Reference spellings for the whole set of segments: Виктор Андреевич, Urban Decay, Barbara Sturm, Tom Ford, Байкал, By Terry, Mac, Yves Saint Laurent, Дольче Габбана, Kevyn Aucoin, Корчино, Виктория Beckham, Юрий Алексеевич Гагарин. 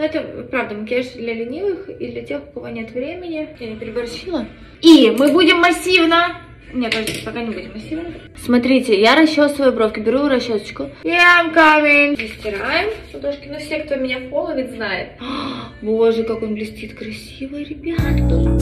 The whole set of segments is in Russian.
Но это, правда, макияж для ленивых и для тех, у кого нет времени. Я не переборщила. И мы будем массивно... Мне кажется, пока не будем массивно. Смотрите, я расчесываю бровки, беру расчесочку. I'm coming. Застираем ладошки. Ну, все, кто меня фолловит, знает. Боже, как он блестит красиво, ребята.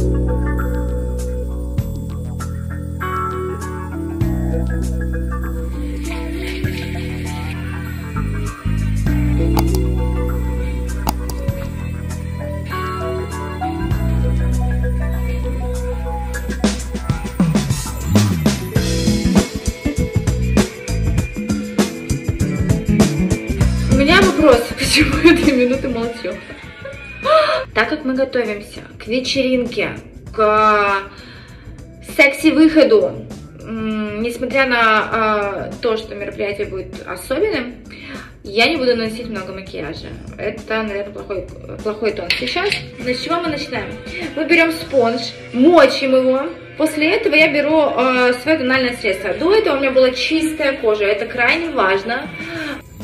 Почему я 2 минуты молчу? Так как мы готовимся к вечеринке, к секси-выходу, несмотря на то, что мероприятие будет особенным, я не буду наносить много макияжа. Это, наверное, плохой тон. Сейчас, с чего мы начинаем? Мы берем спонж, мочим его. После этого я беру свое тональное средство. До этого у меня была чистая кожа, это крайне важно.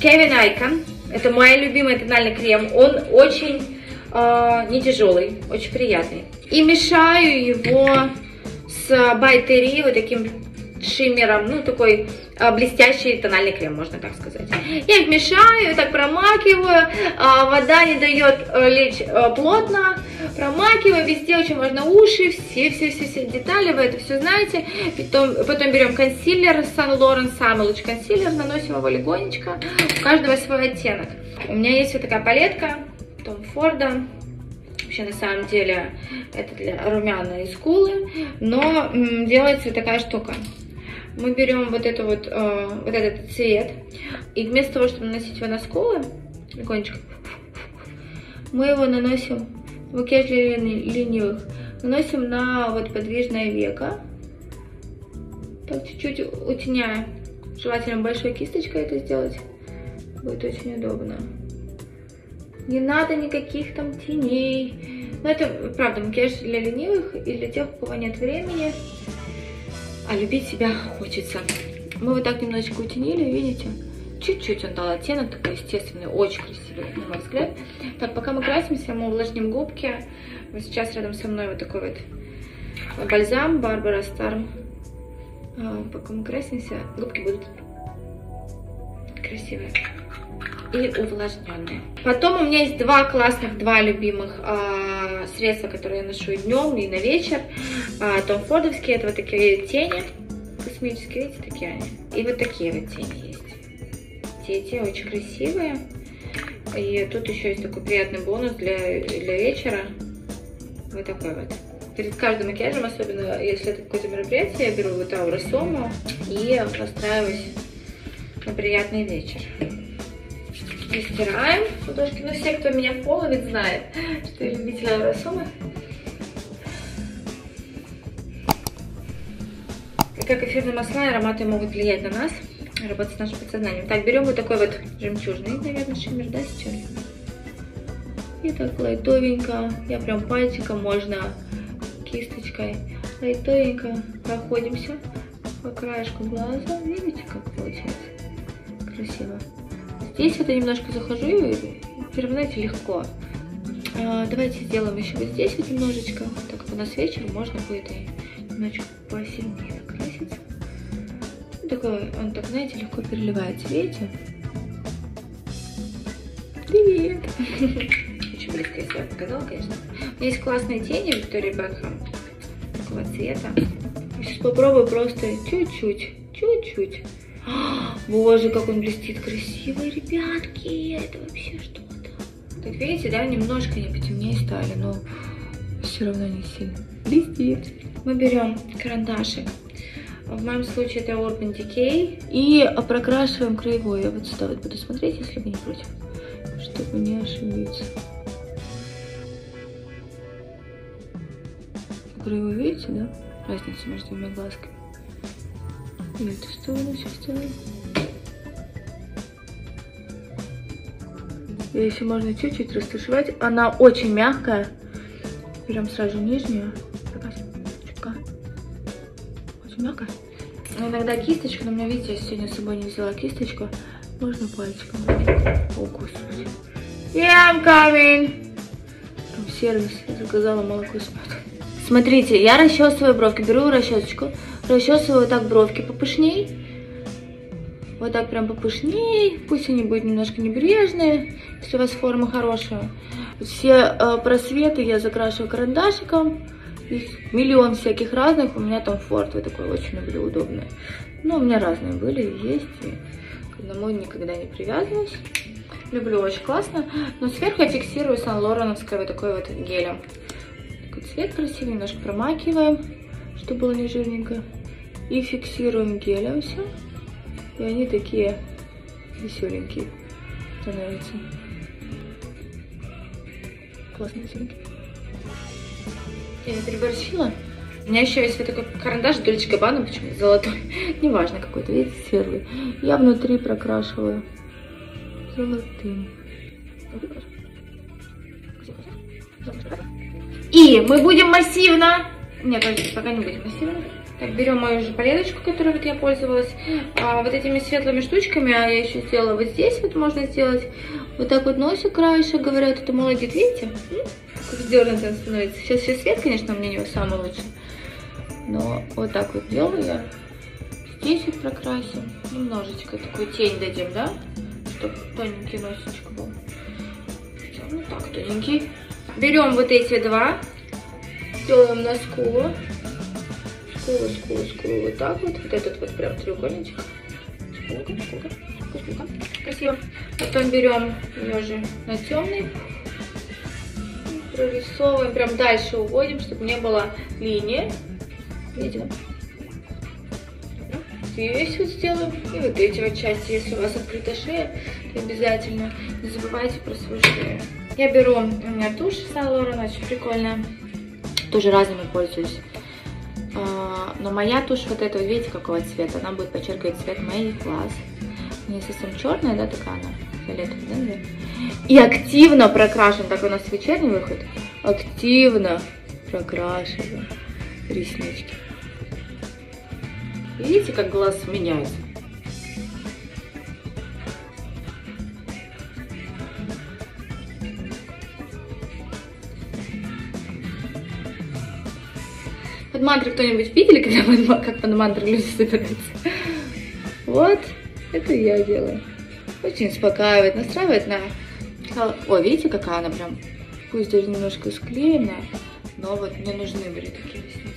Kevyn Aucoin. Это мой любимый тональный крем, он очень не тяжелый, очень приятный. И мешаю его с By Terry, вот таким шиммером, ну такой блестящий тональный крем, можно так сказать. Я их мешаю, так промакиваю, вода не дает лечь плотно, промакиваю везде, очень важно уши, все детали, вы это все знаете. Потом берем консилер Saint Laurent, самый лучший консилер, наносим его легонечко, у каждого свой оттенок. У меня есть вот такая палетка Том Форда. Вообще, на самом деле, это для румяна и скулы, но делается такая штука. Мы берем вот, вот этот цвет, и вместо того, чтобы наносить его на скулы, легонечко, мы его наносим, макияж для ленивых, наносим на вот подвижное веко, так чуть-чуть утеняя, желательно большой кисточкой это сделать, будет очень удобно. Не надо никаких там теней, но это, правда, макияж для ленивых и для тех, у кого нет времени. А любить себя хочется. Мы вот так немножечко утенили, видите? Чуть-чуть он дал оттенок, такой естественный, очень красивый, на мой взгляд. Так, пока мы красимся, мы увлажним губки. Вот сейчас рядом со мной вот такой вот бальзам Barbara Sturm. Пока мы красимся, губки будут красивые и увлажненные. Потом у меня есть два любимых средства, которые я ношу и днем, и на вечер. Том Фордовские, это вот такие тени, космические, видите, такие они. И вот такие вот тени есть. Те очень красивые. И тут еще есть такой приятный бонус для вечера. Вот такой вот. Перед каждым макияжем, особенно если это какое-то мероприятие, я беру вот ауросому и настраиваюсь на приятный вечер. Стираем ладошки, но все, кто меня фолловит, знает, что я любитель аэросома. И как эфирные масла и ароматы могут влиять на нас, работать с нашим подсознанием. Так, берем вот такой вот жемчужный, наверное, шиммер, да, сейчас? И так лайтовенько, я прям пальчиком, можно кисточкой, лайтовенько проходимся по краешку глаза, видите, как получается? Красиво. Здесь вот я немножко захожу, и перевернуть легко. Давайте сделаем еще вот здесь вот немножечко. Так как у нас вечер, можно будет и немножечко посильнее накраситься. Такой, он так, знаете, легко переливается, видите? Привет! Очень близко я себя показала, конечно. Есть классные тени Виктории Beckham. Такого цвета. Сейчас попробую просто чуть-чуть. Боже, как он блестит красиво, ребятки, это вообще что-то. Так видите, да, немножко они потемнее стали, но все равно не сильно. Блестит. Мы берем карандашик, в моем случае это Urban Decay, и прокрашиваем краевой. Я вот сюда вот буду смотреть, если вы не против, чтобы не ошибиться. Краевой, видите, да, разницу между двумя глазками. И эту сторону сейчас делаем. Ее еще можно чуть-чуть растушевать. Она очень мягкая. Берем сразу нижнюю. Чутка. Очень мягкая. Но иногда кисточка, но у меня, видите, я сегодня с собой не взяла кисточку. Можно пальчиком. О, господи. Yeah, I'm coming. Там сервис, заказала молоко с мёдом. Смотрите, я расчесываю бровки, беру расчесочку, расчесываю вот так бровки попышней. Вот так прям попышней, пусть они будут немножко небрежные, если у вас форма хорошая. Все просветы я закрашиваю карандашиком. Их миллион всяких разных. У меня Tom Ford, вот такой очень люблю, удобный. Ну, у меня разные были, есть. И к одному никогда не привязываюсь. Люблю, очень классно. Но сверху я фиксирую Saint Laurent-овской вот такой вот гелем. Такой цвет красивый, немножко промакиваем, чтобы было не жирненько. И фиксируем гелем все. И они такие веселенькие становятся. Классные веселенькие. Я не переборщила. У меня еще есть вот такой карандаш Дольче Габбана, почему-то золотой. Неважно какой-то, видите, серый. Я внутри прокрашиваю золотым. И мы будем массивно... Нет, пока не будем массивно. Так, берем мою же палеточку, которой вот я пользовалась. Вот этими светлыми штучками, а я еще сделала вот здесь, вот можно сделать. Вот так вот носик краешек, говорят, это молодит, видите? Как сдернутый он становится. Сейчас все свет, конечно, у меня не самый лучший. Но вот так вот делаю я. Здесь вот прокрасим. Немножечко такую тень дадим, да? Чтобы тоненький носичек был. Ну так, тоненький. Берем вот эти два. Делаем на скулу. Скулу, скулу, скулу, вот так вот. Вот этот вот прям треугольничек. Скулка, скулка, скулка. Красиво. Потом берем ее же на темный. Прорисовываем, прям дальше уводим, чтобы не было линии. Видите? Здесь вот сделаем. И вот эти вот части, если у вас открыта шея, то обязательно не забывайте про свою шею. Я беру, у меня тушь Saint Laurent, очень прикольная. Тоже разными пользуюсь. Но моя тушь вот эта, видите, какого цвета? Она будет подчеркивать цвет моих глаз. Не совсем черная, да, такая она, фиолетовая, да, наверное? И активно прокрашиваем, так у нас вечерний выход, активно прокрашиваем реснички. Видите, как глаз меняется? Под мантры кто-нибудь видели, когда как под мантры люди собираются? Вот, это я делаю. Очень успокаивает, настраивает на... О, видите, какая она прям, пусть даже немножко склеенная, но вот мне нужны были такие ресницы.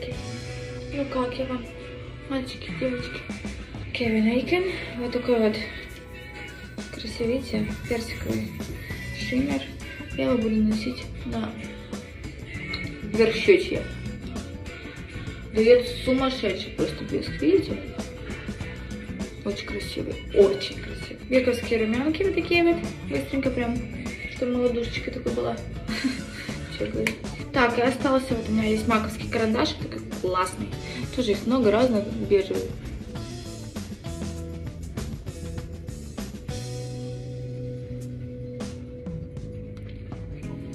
Окей. Ну как я вам, мальчики, девочки? Kevyn Aucoin, вот такой вот красивите, персиковый шиммер. Я его буду носить на верх щечья. Дает сумасшедший просто блеск, видите? Очень красивый, очень красивый. Вековские румянки вот такие вот, быстренько прям, чтобы молодушечка такой была. Так, и остался, вот у меня есть маковский карандаш, такой классный. Тоже их много разных, бежевых.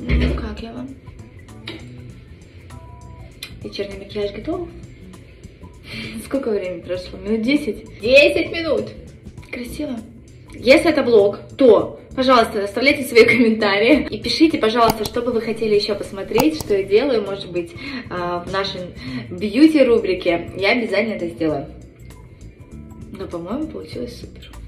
Ну как я вам? Вечерний макияж готов. Сколько времени прошло? Минут 10? 10 минут! Красиво. Если это влог, то, пожалуйста, оставляйте свои комментарии. И пишите, пожалуйста, что бы вы хотели еще посмотреть, что я делаю, может быть, в нашей бьюти-рубрике. Я обязательно это сделаю. Но, по-моему, получилось супер.